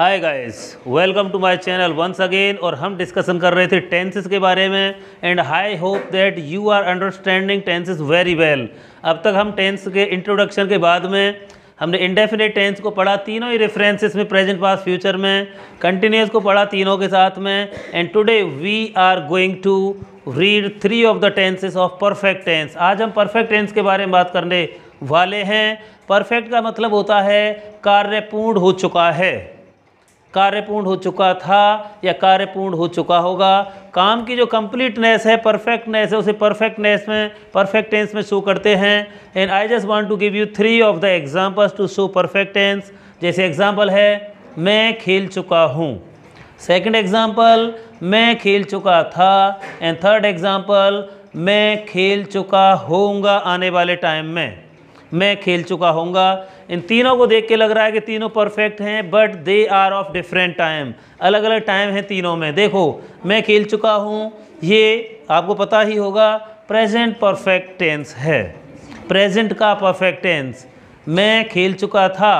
Hi guys, welcome to my channel once again. और हम discussion कर रहे थे टेंसेस के बारे में and I hope that you are understanding tenses very well. अब तक हम टेंस के इंट्रोडक्शन के बाद में हमने इंडेफिनेट टेंस को पढ़ा, तीनों ही रेफरेंसेस में प्रेजेंट पास्ट फ्यूचर में, कंटिन्यूस को पढ़ा तीनों के साथ में। And today we are going to read 3 of the tenses of perfect tense. आज हम परफेक्ट टेंस के बारे में बात करने वाले हैं। परफेक्ट का मतलब होता है कार्यपूर्ण हो चुका है, कार्यपूर्ण हो चुका था या कार्यपूर्ण हो चुका होगा। काम की जो कंप्लीटनेस है, परफेक्टनेस है, उसे परफेक्ट टेंस में शो करते हैं। And I just want to give you 3 of the examples to show perfect tense. जैसे एग्जांपल है, मैं खेल चुका हूँ। सेकंड एग्जांपल, मैं खेल चुका था। एंड थर्ड एग्जांपल, मैं खेल चुका होऊंगा आने वाले टाइम में, मैं खेल चुका होऊंगा। इन तीनों को देख के लग रहा है कि तीनों परफेक्ट हैं, but they are of different time. अलग अलग टाइम हैं तीनों में। देखो, मैं खेल चुका हूँ, ये आपको पता ही होगा, प्रेजेंट परफेक्ट टेंस है, प्रेजेंट का परफेक्ट टेंस। मैं खेल चुका था,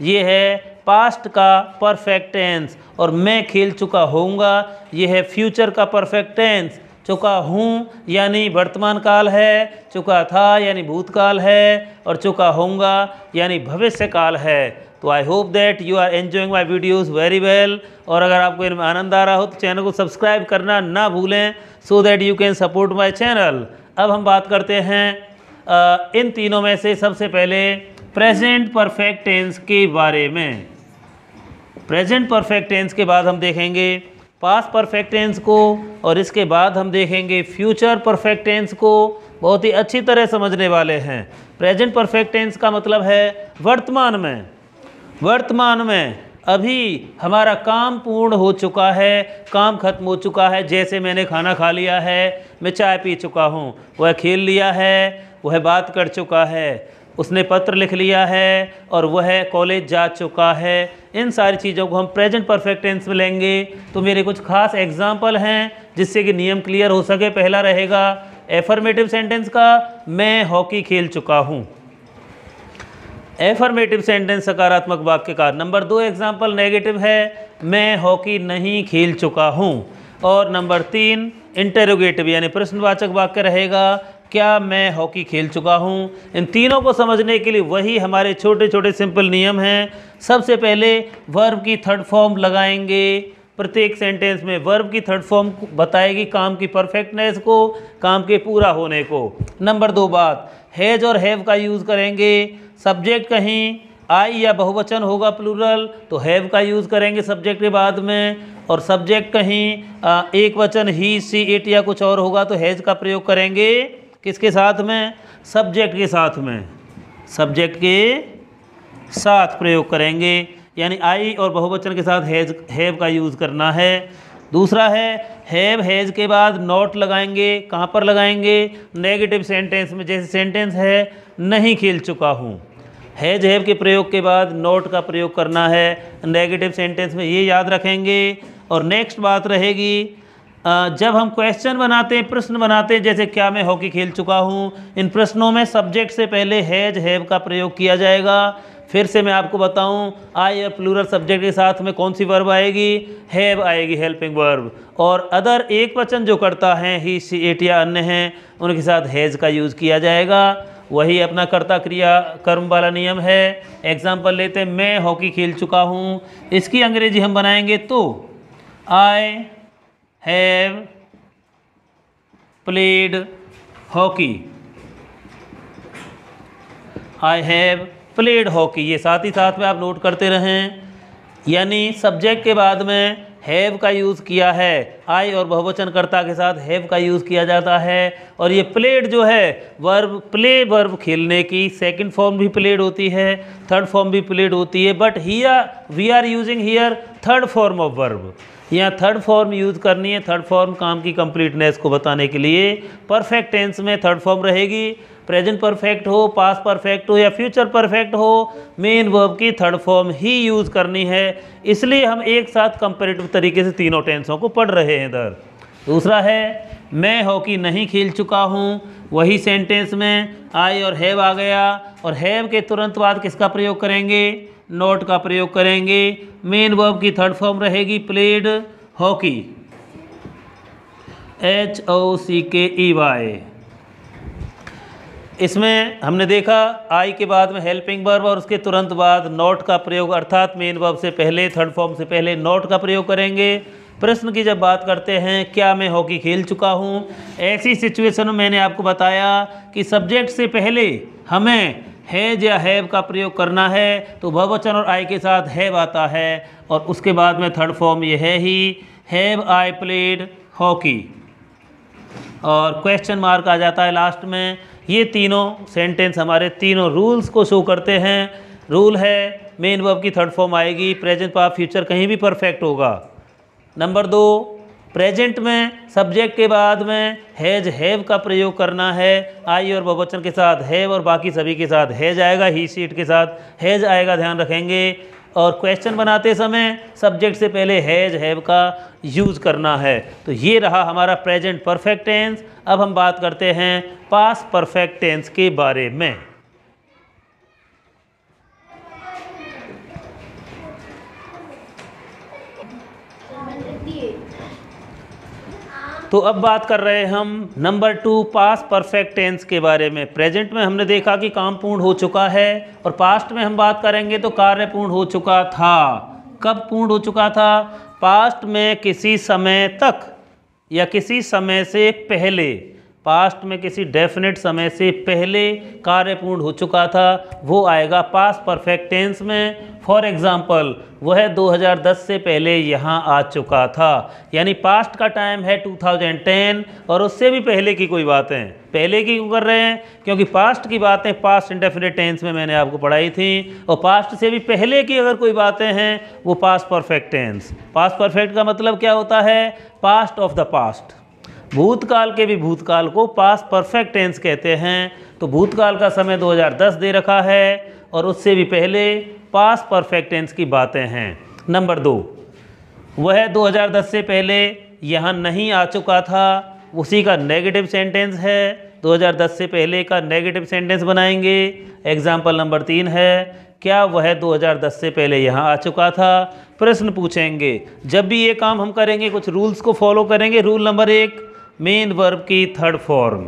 ये है पास्ट का परफेक्ट टेंस। और मैं खेल चुका होऊंगा, ये है फ्यूचर का परफेक्ट टेंस। चुका हूँ यानी वर्तमान काल है, चुका था यानी भूतकाल है, और चुका होऊंगा यानी भविष्य काल है। तो I hope that you are enjoying my videos very well. और अगर आपको इनमें आनंद आ रहा हो तो चैनल को सब्सक्राइब करना ना भूलें, so that you can support my channel. अब हम बात करते हैं इन तीनों में से सबसे पहले प्रेजेंट परफेक्ट टेंस के बारे में। प्रेजेंट परफेक्ट टेंस के बाद हम देखेंगे पास्ट परफेक्ट टेंस को, और इसके बाद हम देखेंगे फ्यूचर परफेक्ट टेंस को। बहुत ही अच्छी तरह समझने वाले हैं। प्रेजेंट परफेक्ट टेंस का मतलब है वर्तमान में, वर्तमान में अभी हमारा काम पूर्ण हो चुका है, काम खत्म हो चुका है। जैसे मैंने खाना खा लिया है, मैं चाय पी चुका हूँ, वह खेल लिया है, वह बात कर चुका है, उसने पत्र लिख लिया है, और वह कॉलेज जा चुका है। इन सारी चीज़ों को हम प्रेजेंट परफेक्ट टेंस में लेंगे। तो मेरे कुछ खास एग्जाम्पल हैं जिससे कि नियम क्लियर हो सके। पहला रहेगा एफर्मेटिव सेंटेंस का, मैं हॉकी खेल चुका हूँ। एफर्मेटिव सेंटेंस सकारात्मक वाक्य का। नंबर 2 एग्जाम्पल नेगेटिव है, मैं हॉकी नहीं खेल चुका हूँ। और नंबर 3 इंटेरोगेटिव यानी प्रश्नवाचक वाक्य रहेगा, क्या मैं हॉकी खेल चुका हूँ। इन तीनों को समझने के लिए वही हमारे छोटे छोटे सिंपल नियम हैं। सबसे पहले वर्ब की थर्ड फॉर्म लगाएंगे। प्रत्येक सेंटेंस में वर्ब की थर्ड फॉर्म बताएगी काम की परफेक्टनेस को, काम के पूरा होने को। नंबर 2 बात, हैज और हैव का यूज़ करेंगे। सब्जेक्ट कहीं आई या बहुवचन होगा प्लूरल, तो हैव का यूज़ करेंगे सब्जेक्ट के बाद में। और सब्जेक्ट कहीं एक वचन ही, सी, इट या कुछ और होगा, तो हैज का प्रयोग करेंगे। किसके साथ में? सब्जेक्ट के साथ में, सब्जेक्ट के साथ प्रयोग करेंगे। यानी आई और बहुवचन के साथ हैज, हैव का यूज़ करना है। दूसरा है, हैव हैज के बाद नॉट लगाएंगे। कहाँ पर लगाएंगे? नेगेटिव सेंटेंस में। जैसे सेंटेंस है, नहीं खेल चुका हूँ, हैज हैव के प्रयोग के बाद नॉट का प्रयोग करना है नेगेटिव सेंटेंस में, ये याद रखेंगे। और नेक्स्ट बात रहेगी, जब हम क्वेश्चन बनाते हैं, प्रश्न बनाते हैं, जैसे क्या मैं हॉकी खेल चुका हूँ, इन प्रश्नों में सब्जेक्ट से पहले हैज हैव का प्रयोग किया जाएगा। फिर से मैं आपको बताऊँ, आई या प्लूरल सब्जेक्ट के साथ में कौन सी वर्ब आएगी? हैव आएगी, हेल्पिंग वर्ब। और अदर एक वचन जो करता है, ही, सी, इट या अन्य हैं, उनके साथ हैज का यूज़ किया जाएगा। वही अपना कर्ता क्रिया कर्म वाला नियम है। एग्जाम्पल लेते हैं, मैं हॉकी खेल चुका हूँ। इसकी अंग्रेजी हम बनाएंगे तो I have played hockey, I have played hockey. ये साथ ही साथ में आप नोट करते रहें। यानी सब्जेक्ट के बाद में हैव का यूज़ किया है, आई और बहुवचन कर्ता के साथ हैव का यूज़ किया जाता है। और ये प्लेड जो है वर्ब, प्ले वर्ब खेलने की सेकंड फॉर्म भी प्लेड होती है, थर्ड फॉर्म भी प्लेड होती है, but here we are using here third form of verb. यहाँ थर्ड फॉर्म यूज़ करनी है। थर्ड फॉर्म काम की कंप्लीटनेस को बताने के लिए परफेक्ट टेंस में थर्ड फॉर्म रहेगी। प्रेजेंट परफेक्ट हो, पास्ट परफेक्ट हो या फ्यूचर परफेक्ट हो, मेन वर्ब की थर्ड फॉर्म ही यूज़ करनी है। इसलिए हम एक साथ कंपैरेटिव तरीके से तीनों टेंसों को पढ़ रहे हैं इधर। दूसरा है, मैं हॉकी नहीं खेल चुका हूँ। वही सेंटेंस में आई और हैव आ गया, और हैव के तुरंत बाद किसका प्रयोग करेंगे? नॉट का प्रयोग करेंगे। मेन वर्ब की थर्ड फॉर्म रहेगी प्लेड हॉकी, HOCKEY। इसमें हमने देखा आई के बाद में हेल्पिंग वर्ब और उसके तुरंत बाद नॉट का प्रयोग, अर्थात मेन वर्ब से पहले थर्ड फॉर्म से पहले नॉट का प्रयोग करेंगे। प्रश्न की जब बात करते हैं, क्या मैं हॉकी खेल चुका हूँ, ऐसी सिचुएशन में मैंने आपको बताया कि सब्जेक्ट से पहले हमें हैज या हैव का प्रयोग करना है, तो बहुवचन और आई के साथ हैव आता है और उसके बाद में थर्ड फॉर्म ये है ही, हैव आई प्लेड हॉकी, और क्वेश्चन मार्क आ जाता है लास्ट में। ये तीनों सेंटेंस हमारे तीनों रूल्स को शो करते हैं। रूल है मेन वर्ब की थर्ड फॉर्म आएगी, प्रेजेंट पास्ट फ्यूचर कहीं भी परफेक्ट होगा। नंबर 2, प्रेजेंट में सब्जेक्ट के बाद में हैज हैव का प्रयोग करना है, आई और बहुवचन के साथ हैव और बाकी सभी के साथ हैज आएगा, ही शीट के साथ हैज आएगा, ध्यान रखेंगे। और क्वेश्चन बनाते समय सब्जेक्ट से पहले हैज हैव का यूज़ करना है। तो ये रहा हमारा प्रेजेंट परफेक्ट टेंस। अब हम बात करते हैं पास्ट परफेक्ट टेंस के बारे में। तो अब बात कर रहे हैं हम नंबर 2 पास्ट परफेक्ट टेंस के बारे में। प्रेजेंट में हमने देखा कि काम पूर्ण हो चुका है और पास्ट में हम बात करेंगे तो कार्य पूर्ण हो चुका था। कब पूर्ण हो चुका था? पास्ट में किसी समय तक या किसी समय से पहले, पास्ट में किसी डेफिनेट समय से पहले कार्य पूर्ण हो चुका था, वो आएगा पास्ट परफेक्ट टेंस में। फॉर एग्ज़ाम्पल, वह 2010 से पहले यहाँ आ चुका था, यानी पास्ट का टाइम है 2010 और उससे भी पहले की कोई बातें। पहले की क्यों कर रहे हैं? क्योंकि पास्ट की बातें पास्ट इंडेफिनिट टेंस में मैंने आपको पढ़ाई थी, और पास्ट से भी पहले की अगर कोई बातें हैं वो past perfect tense. Past perfect का मतलब क्या होता है? Past of the past. भूतकाल के भी भूतकाल को पास्ट परफेक्ट टेंस कहते हैं। तो भूतकाल का समय 2010 दे रखा है और उससे भी पहले पास्ट परफेक्ट टेंस की बातें हैं। नंबर 2, वह 2010 से पहले यहाँ नहीं आ चुका था, उसी का नेगेटिव सेंटेंस है। 2010 से पहले का नेगेटिव सेंटेंस बनाएंगे। एग्जाम्पल नंबर 3 है, क्या वह 2010 से पहले यहाँ आ चुका था? प्रश्न पूछेंगे। जब भी ये काम हम करेंगे कुछ रूल्स को फॉलो करेंगे। रूल नंबर 1, मेन वर्ब की थर्ड फॉर्म,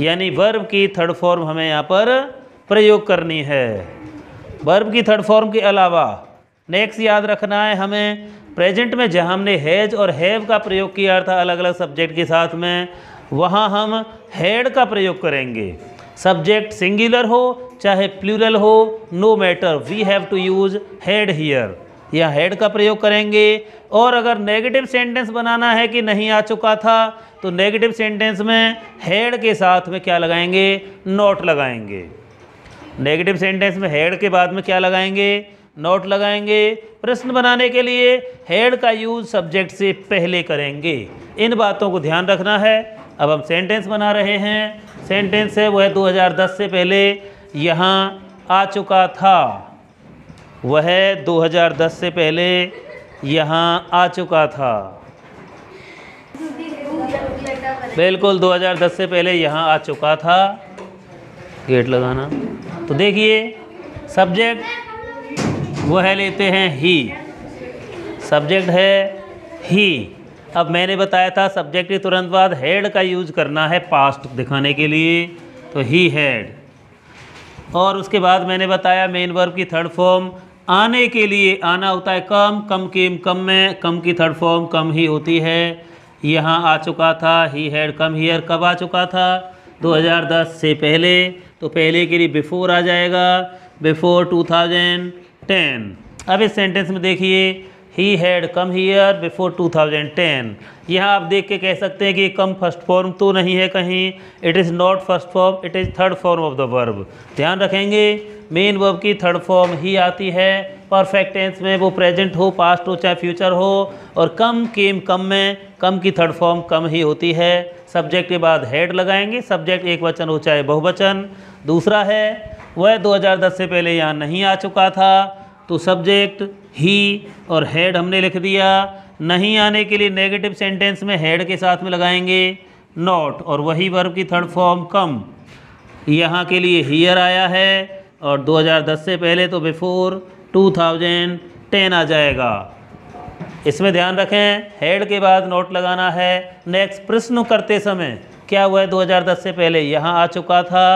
यानी वर्ब की थर्ड फॉर्म हमें यहाँ पर प्रयोग करनी है। वर्ब की थर्ड फॉर्म के अलावा नेक्स्ट याद रखना है हमें, प्रेजेंट में जहाँ हमने हैज और हैव का प्रयोग किया था अलग अलग सब्जेक्ट के साथ में, वहाँ हम हैड का प्रयोग करेंगे। सब्जेक्ट सिंगुलर हो चाहे प्लूरल हो, no matter, we have to use had here, या हैड का प्रयोग करेंगे। और अगर नेगेटिव सेंटेंस बनाना है कि नहीं आ चुका था, तो नेगेटिव सेंटेंस में हैड के साथ में क्या लगाएंगे? नॉट लगाएंगे। नेगेटिव सेंटेंस में हेड के बाद में क्या लगाएंगे? नॉट लगाएंगे। प्रश्न बनाने के लिए हेड का यूज़ सब्जेक्ट से पहले करेंगे। इन बातों को ध्यान रखना है। अब हम सेंटेंस बना रहे हैं। सेंटेंस है, वह 2010 से पहले यहाँ आ चुका था, वह 2010 से पहले यहाँ आ चुका था। बिल्कुल, 2010 से पहले यहाँ आ चुका था। गेट लगाना। तो देखिए, सब्जेक्ट वो है, लेते हैं ही, सब्जेक्ट है ही। अब मैंने बताया था सब्जेक्ट के तुरंत बाद हैड का यूज करना है पास्ट दिखाने के लिए, तो ही हैड। और उसके बाद मैंने बताया मेन वर्ब की थर्ड फॉर्म आने के लिए, आना होता है कम, कम केम कम में, कम की थर्ड फॉर्म कम ही होती है। यहाँ आ चुका था, ही हैड कम हियर। कब आ चुका था? 2010 से पहले, तो पहले के लिए बिफोर आ जाएगा, बिफोर 2010। अब इस सेंटेंस में देखिए, he had come here before 2010। यहाँ आप देख के कह सकते हैं कि कम फर्स्ट फॉर्म तो नहीं है कहीं, it is not first form, it is third form of the verb. ध्यान रखेंगे, मेन वर्ब की थर्ड फॉर्म ही आती है परफेक्ट टेंस में, वो प्रेजेंट हो पास्ट हो चाहे फ्यूचर हो। और कम केम कम में, कम की थर्ड फॉर्म कम ही होती है। सब्जेक्ट के बाद हेड लगाएंगे, सब्जेक्ट एक वचन हो चाहे बहुवचन। दूसरा है, वह 2010 से पहले यहाँ नहीं आ चुका था, तो सब्जेक्ट ही और हेड हमने लिख दिया। नहीं आने के लिए नेगेटिव सेंटेंस में हेड के साथ में लगाएंगे नॉट, और वही वर्ब की थर्ड फॉर्म कम, यहाँ के लिए हियर आया है और 2010 से पहले तो बिफोर, 2010 आ जाएगा। इसमें ध्यान रखें, हेड के बाद नोट लगाना है। नेक्स्ट प्रश्न करते समय क्या हुआ है 2010 से पहले, यहाँ आ चुका था।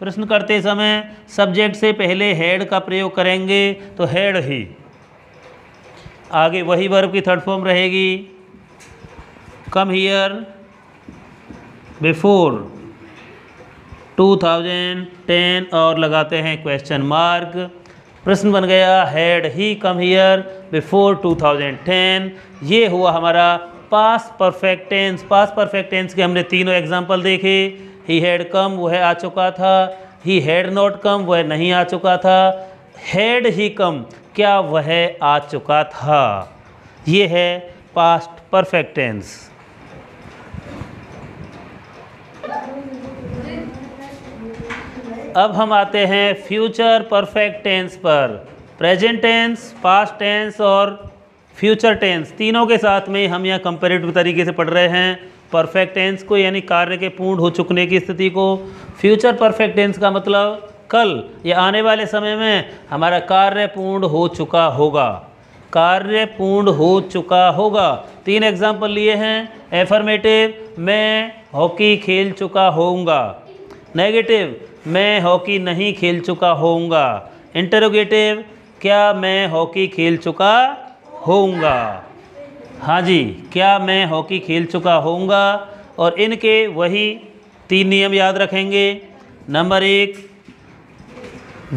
प्रश्न करते समय सब्जेक्ट से पहले हेड का प्रयोग करेंगे तो हेड ही, आगे वही वर्ब की थर्ड फॉर्म रहेगी। कम हियर बिफोर 2010 और लगाते हैं क्वेश्चन मार्क। प्रश्न बन गया had he come here before 2010। ये हुआ हमारा past perfect tense. Past perfect tense के हमने तीनों एग्जांपल देखे। ही हैड कम, वह आ चुका था। ही हैड नॉट कम, वह नहीं आ चुका था। हैड ही कम, क्या वह आ चुका था। ये है पास्ट परफेक्ट टेंस। अब हम आते हैं फ्यूचर परफेक्ट टेंस पर। प्रेजेंट टेंस, पास्ट टेंस और फ्यूचर टेंस तीनों के साथ में हम यहाँ कंपैरेटिव तरीके से पढ़ रहे हैं। परफेक्ट टेंस को यानी कार्य के पूर्ण हो चुकने की स्थिति को। फ्यूचर परफेक्ट टेंस का मतलब कल या आने वाले समय में हमारा कार्य पूर्ण हो चुका होगा। कार्य पूर्ण हो चुका होगा। तीन एग्जाम्पल लिए हैं। एफर्मेटिव, मैं हॉकी खेल चुका होऊंगा। नेगेटिव, मैं हॉकी नहीं खेल चुका होऊंगा। इंटरोगेटिव, क्या मैं हॉकी खेल चुका होऊंगा। हाँ जी, क्या मैं हॉकी खेल चुका होऊंगा। और इनके वही तीन नियम याद रखेंगे। नंबर एक,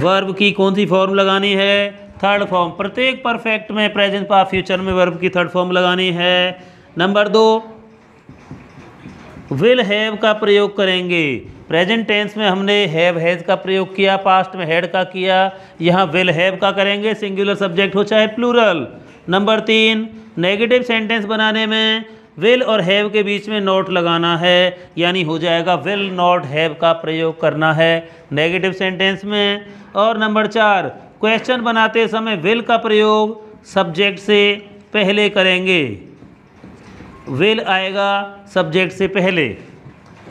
वर्ब की कौन सी फॉर्म लगानी है, थर्ड फॉर्म। प्रत्येक परफेक्ट में, प्रेजेंट पास्ट फ्यूचर में वर्ब की थर्ड फॉर्म लगानी है। नंबर दो, विल हैव का प्रयोग करेंगे। प्रेजेंट टेंस में हमने हैव हैज़ का प्रयोग किया, पास्ट में हैड का किया, यहाँ विल हैव का करेंगे, सिंगुलर सब्जेक्ट हो चाहे प्लूरल। नंबर तीन, नेगेटिव सेंटेंस बनाने में विल और हैव के बीच में नॉट लगाना है, यानी हो जाएगा विल नॉट हैव का प्रयोग करना है नेगेटिव सेंटेंस में। और नंबर चार, क्वेश्चन बनाते समय विल का प्रयोग सब्जेक्ट से पहले करेंगे। विल आएगा सब्जेक्ट से पहले,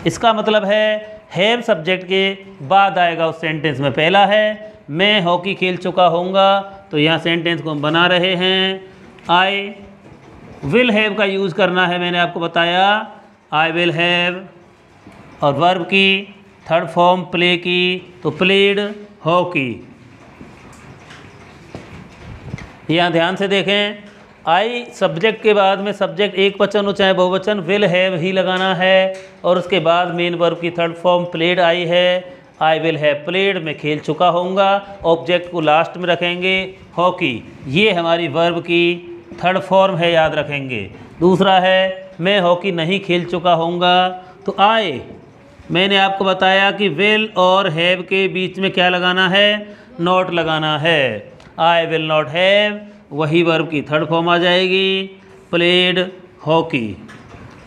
इसका मतलब है हैव सब्जेक्ट के बाद आएगा उस सेंटेंस में। पहला है मैं हॉकी खेल चुका होऊंगा, तो यहाँ सेंटेंस को हम बना रहे हैं। आई विल हैव का यूज़ करना है, मैंने आपको बताया। आई विल हैव और वर्ब की थर्ड फॉर्म प्ले की, तो प्लेड हॉकी। यहाँ ध्यान से देखें, आई सब्जेक्ट के बाद में, सब्जेक्ट एक वचन हो चाहे बहुवचन, विल हैव ही लगाना है। और उसके बाद मेन वर्ब की थर्ड फॉर्म प्लेड आई है। आई विल हैव प्लेड, मैं खेल चुका होऊंगा। ऑब्जेक्ट को लास्ट में रखेंगे हॉकी। ये हमारी वर्ब की थर्ड फॉर्म है, याद रखेंगे। दूसरा है मैं हॉकी नहीं खेल चुका होऊंगा, तो आई, मैंने आपको बताया कि विल और हैव के बीच में क्या लगाना है, नॉट लगाना है। आई विल नॉट हैव, वही वर्ब की थर्ड फॉर्म आ जाएगी, प्लेड हॉकी।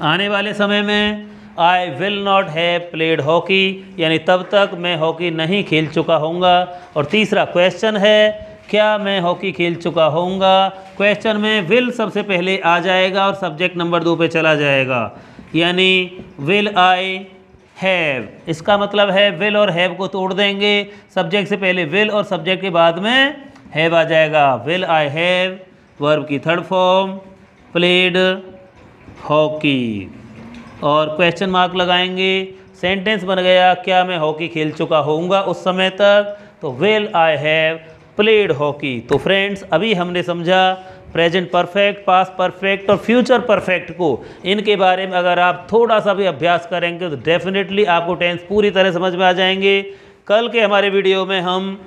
आने वाले समय में I will not have played hockey, यानी तब तक मैं हॉकी नहीं खेल चुका होऊंगा। और तीसरा क्वेश्चन है, क्या मैं हॉकी खेल चुका होऊंगा। क्वेश्चन में विल सबसे पहले आ जाएगा और सब्जेक्ट नंबर दो पे चला जाएगा, यानी विल आई हैव। इसका मतलब है विल और हैव को तोड़ देंगे, सब्जेक्ट से पहले विल और सब्जेक्ट के बाद में हैव आ जाएगा। विल आई हैव, वर्ब की थर्ड फॉर्म प्लेड हॉकी। और क्वेश्चन मार्क लगाएंगे। सेंटेंस बन गया, क्या मैं हॉकी खेल चुका होऊंगा उस समय तक, तो will I have played hockey. तो फ्रेंड्स, अभी हमने समझा प्रेजेंट परफेक्ट, पास्ट परफेक्ट और फ्यूचर परफेक्ट को। इनके बारे में अगर आप थोड़ा सा भी अभ्यास करेंगे तो डेफिनेटली आपको टेंस पूरी तरह समझ में आ जाएंगे। कल के हमारे वीडियो में हम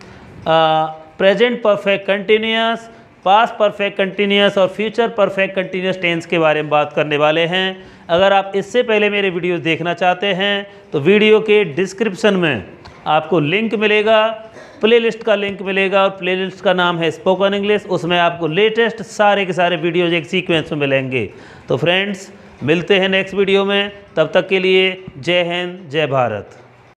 present perfect continuous, past perfect continuous और फ्यूचर परफेक्ट कंटिन्यूस टेंस के बारे में बात करने वाले हैं। अगर आप इससे पहले मेरे वीडियोस देखना चाहते हैं तो वीडियो के डिस्क्रिप्शन में आपको लिंक मिलेगा, प्लेलिस्ट का लिंक मिलेगा, और प्लेलिस्ट का नाम है स्पोकन इंग्लिश। उसमें आपको लेटेस्ट सारे के सारे वीडियोज एक सीक्वेंस में मिलेंगे। तो फ्रेंड्स, मिलते हैं नेक्स्ट वीडियो में, तब तक के लिए जय हिंद, जय भारत।